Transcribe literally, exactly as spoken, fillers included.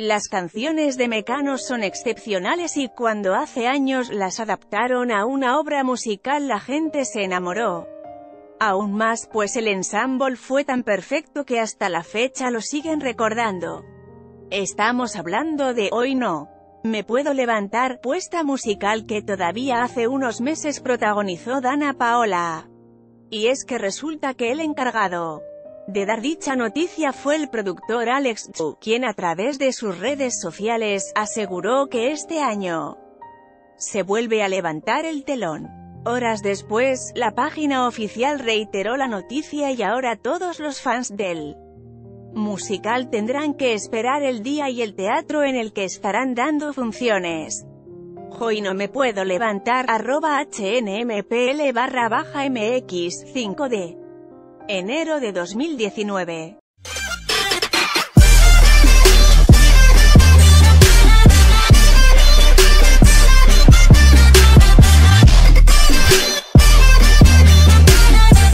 Las canciones de Mecano son excepcionales y cuando hace años las adaptaron a una obra musical la gente se enamoró. Aún más pues el ensamble fue tan perfecto que hasta la fecha lo siguen recordando. Estamos hablando de Hoy no me puedo levantar, puesta musical que todavía hace unos meses protagonizó Dana Paola. Y es que resulta que el encargado de dar dicha noticia fue el productor Alex Zhu, quien a través de sus redes sociales, aseguró que este año se vuelve a levantar el telón. Horas después, la página oficial reiteró la noticia y ahora todos los fans del musical tendrán que esperar el día y el teatro en el que estarán dando funciones. Hoy no me puedo levantar, arroba hnmpl barra baja mx, cinco de enero de dos mil diecinueve.